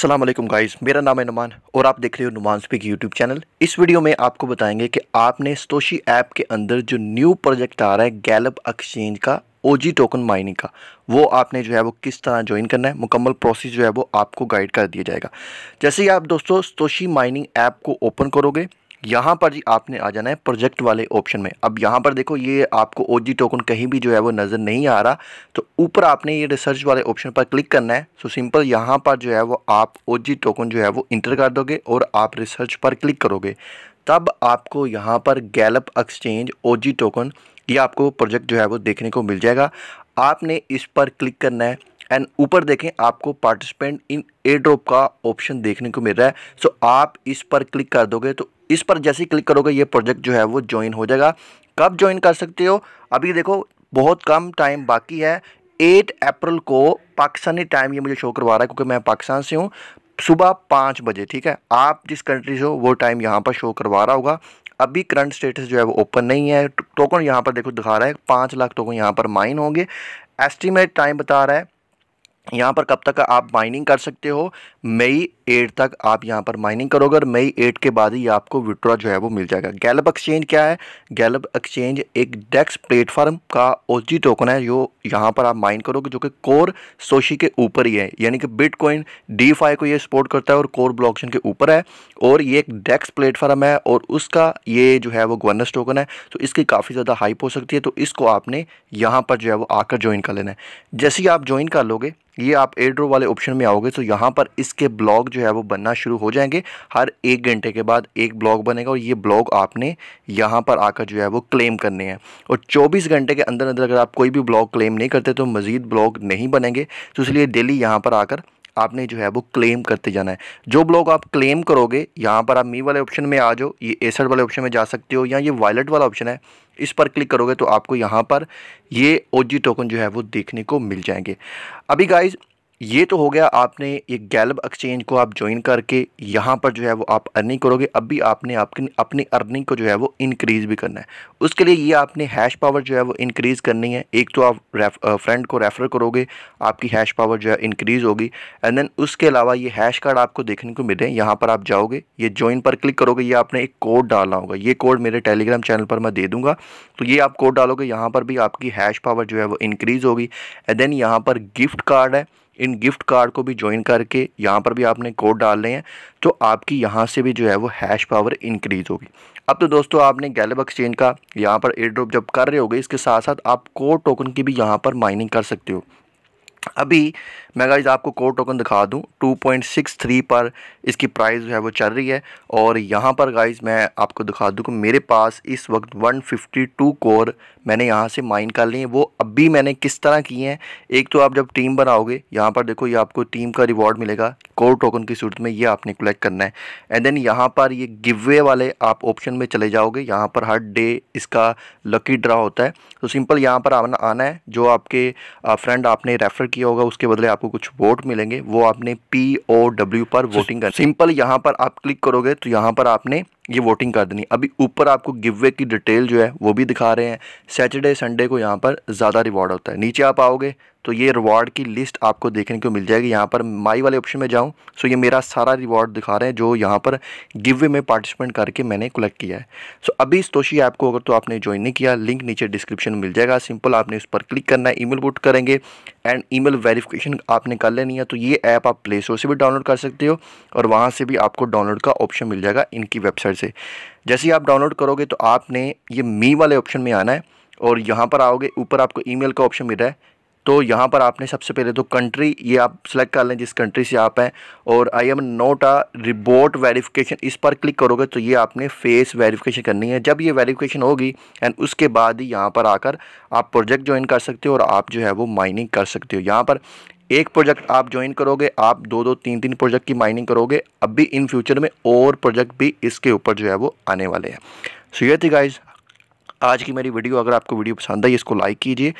अस्सलाम वालेकुम गाइस, मेरा नाम है नोमान और आप देख रहे हो नोमान स्पीक यूट्यूब चैनल। इस वीडियो में आपको बताएंगे कि आपने स्टोशी ऐप के अंदर जो न्यू प्रोजेक्ट आ रहा है ग्लिप एक्सचेंज का OG टोकन माइनिंग का, वो आपने जो है वो किस तरह ज्वाइन करना है, मुकम्मल प्रोसेस जो है वो आपको गाइड कर दिया जाएगा। जैसे ही आप दोस्तों स्टोशी माइनिंग ऐप को ओपन करोगे, यहाँ पर जी आपने आ जाना है प्रोजेक्ट वाले ऑप्शन में। अब यहाँ पर देखो ये आपको OG टोकन कहीं भी जो है वो नज़र नहीं आ रहा, तो ऊपर आपने ये रिसर्च वाले ऑप्शन पर क्लिक करना है। सो सिंपल यहाँ पर जो है वो आप OG टोकन जो है वो इंटर कर दोगे और आप रिसर्च पर क्लिक करोगे, तब आपको यहाँ पर ग्लिप एक्सचेंज OG टोकन ये आपको प्रोजेक्ट जो है वो देखने को मिल जाएगा। आपने इस पर क्लिक करना है एंड ऊपर देखें आपको पार्टिसिपेंट इन एयरड्रॉप का ऑप्शन देखने को मिल रहा है। सो आप इस पर क्लिक कर दोगे, तो इस पर जैसे ही क्लिक करोगे ये प्रोजेक्ट जो है वो ज्वाइन हो जाएगा। कब ज्वाइन कर सकते हो? अभी देखो बहुत कम टाइम बाकी है, 8 अप्रैल को पाकिस्तानी टाइम ये मुझे शो करवा रहा है क्योंकि मैं पाकिस्तान से हूँ, सुबह 5 बजे। ठीक है, आप जिस कंट्री से हो वो टाइम यहाँ पर शो करवा रहा होगा। अभी करंट स्टेटस जो है वो ओपन नहीं है। टोकन यहाँ पर देखो दिखा रहा है 5 लाख टोकन यहाँ पर माइन होंगे। एस्टिमेट टाइम बता रहा है यहाँ पर कब तक आप माइनिंग कर सकते हो, मई 8 तक आप यहाँ पर माइनिंग करोगे और मई 8 के बाद ही आपको विड्रॉ जो है वो मिल जाएगा। ग्लिप एक्सचेंज क्या है? ग्लिप एक्सचेंज एक डेक्स प्लेटफॉर्म का OG टोकन है जो यहाँ पर आप माइन करोगे, जो कि कोर स्टोशी के ऊपर ही है, यानी कि बिटकॉइन DeFi को ये सपोर्ट करता है और कोर ब्लॉकचेन के ऊपर है। और ये एक डेक्स प्लेटफॉर्म है और उसका ये जो है वो गवर्नेंस टोकन है, तो इसकी काफ़ी ज़्यादा हाइप हो सकती है। तो इसको आपने यहाँ पर जो है वो आकर ज्वाइन कर लेना है। जैसे ही आप ज्वाइन कर लोगे ये आप एयरड्रॉप वाले ऑप्शन में आओगे, तो यहाँ पर इसके ब्लॉग जो है वो बनना शुरू हो जाएंगे। हर 1 घंटे के बाद एक ब्लॉग बनेगा और ये ब्लॉग आपने यहाँ पर आकर जो है वो क्लेम करने हैं। और 24 घंटे के अंदर अंदर अगर आप कोई भी ब्लॉग क्लेम नहीं करते तो मज़ीद ब्लॉग नहीं बनेंगे, तो इसलिए डेली यहाँ पर आकर आपने जो है वो क्लेम करते जाना है। जो ब्लॉग आप क्लेम करोगे यहाँ पर आप मी वाले ऑप्शन में आ जाओ, ये एसेट वाले ऑप्शन में जा सकते हो या ये वॉलेट वाला ऑप्शन है, इस पर क्लिक करोगे तो आपको यहाँ पर ये OG टोकन जो है वो देखने को मिल जाएंगे। अभी गाइज ये तो हो गया, आपने ये ग्लिप एक्सचेंज को आप ज्वाइन करके यहाँ पर जो है वो आप अर्निंग करोगे। अभी आपने आपकी अपनी अर्निंग को जो है वो इंक्रीज़ भी करना है। उसके लिए ये आपने हैश पावर जो है वो इंक्रीज़ करनी है। एक तो आप फ्रेंड को रेफ़र करोगे, आपकी हैश पावर जो है इंक्रीज़ होगी। एंड देन उसके अलावा ये हैश कार्ड आपको देखने को मिले, यहाँ पर आप जाओगे, ये ज्वाइन पर क्लिक करोगे, ये आपने एक कोड डालना होगा। ये कोड मेरे टेलीग्राम चैनल पर मैं दे दूँगा, तो ये आप कोड डालोगे, यहाँ पर भी आपकी हैश पावर जो है वो इंक्रीज़ होगी। एंड देन यहाँ पर गिफ्ट कार्ड है, इन गिफ्ट कार्ड को भी ज्वाइन करके यहाँ पर भी आपने कोड डालने हैं, तो आपकी यहाँ से भी जो है वो हैश पावर इंक्रीज़ होगी। अब तो दोस्तों आपने ग्लिप एक्सचेंज का यहाँ पर एयरड्रॉप जब कर रहे होगे, इसके साथ साथ आप कोर टोकन की भी यहाँ पर माइनिंग कर सकते हो। अभी मैं गाइस आपको कोर टोकन दिखा दूं, 2.63 पर इसकी प्राइस जो है वो चल रही है। और यहाँ पर गाइस मैं आपको दिखा दूं कि मेरे पास इस वक्त 152 कोर मैंने यहाँ से माइन कर लिए। वो अभी मैंने किस तरह किए हैं, एक तो आप जब टीम बनाओगे यहाँ पर देखो ये आपको टीम का रिवॉर्ड मिलेगा कोर टोकन की सूरत में, ये आपने कलेक्ट करना है। एंड देन यहाँ पर ये गिववे वाले आप ऑप्शन में चले जाओगे, यहाँ पर हर डे इसका लकी ड्रा होता है। तो सिंपल यहाँ पर आना है, जो आपके फ्रेंड आपने रेफ़र किया होगा उसके बदले आपको कुछ वोट मिलेंगे, वो आपने POW पर वोटिंग करनी। सिंपल यहाँ पर आप क्लिक करोगे तो यहाँ पर आपने ये वोटिंग कर देनी। अभी ऊपर आपको गिववे की डिटेल जो है वो भी दिखा रहे हैं, सैटरडे संडे को यहाँ पर ज़्यादा रिवॉर्ड होता है। नीचे आप आओगे तो ये रिवॉर्ड की लिस्ट आपको देखने को मिल जाएगी। यहाँ पर माई वाले ऑप्शन में जाऊँ सो ये मेरा सारा रिवॉर्ड दिखा रहे हैं जो यहाँ पर गिववे में पार्टिसिपेंट करके मैंने कलेक्ट किया है। सो अभी स्टोशी ऐप को अगर तो आपने ज्वाइन नहीं किया, लिंक नीचे डिस्क्रिप्शन में मिल जाएगा, सिंपल आपने उस पर क्लिक करना है, ई मेल पुट करेंगे एंड ई मेल वेरीफिकेशन आपने कर लेनी है। तो ये ऐप आप प्ले स्टोर से भी डाउनलोड कर सकते हो और वहाँ से भी आपको डाउनलोड का ऑप्शन मिल जाएगा इनकी वेबसाइट से। जैसे ही आप डाउनलोड करोगे तो आपने ये मी वाले ऑप्शन में आना है और यहाँ पर आओगे, ऊपर आपको ईमेल का ऑप्शन मिल रहा है। तो यहाँ पर आपने सबसे पहले तो कंट्री ये आप सेलेक्ट कर लें जिस कंट्री से आप हैं, और I am not a robot verification इस पर क्लिक करोगे तो ये आपने फेस वेरिफिकेशन करनी है। जब ये वेरिफिकेशन होगी एंड उसके बाद ही यहाँ पर आकर आप प्रोजेक्ट ज्वाइन कर सकते हो और आप जो है वो माइनिंग कर सकते हो। यहाँ पर एक प्रोजेक्ट आप ज्वाइन करोगे, आप 2-3 प्रोजेक्ट की माइनिंग करोगे। अभी इन फ्यूचर में और प्रोजेक्ट भी इसके ऊपर जो है वो आने वाले हैं। सो ये थी गाइज आज की मेरी वीडियो। अगर आपको वीडियो पसंद आई इसको लाइक कीजिए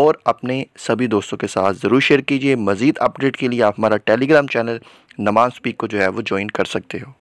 और अपने सभी दोस्तों के साथ ज़रूर शेयर कीजिए। मज़ीद अपडेट के लिए आप हमारा टेलीग्राम चैनल NOmAn SPEAK को जो है वो ज्वाइन कर सकते हो।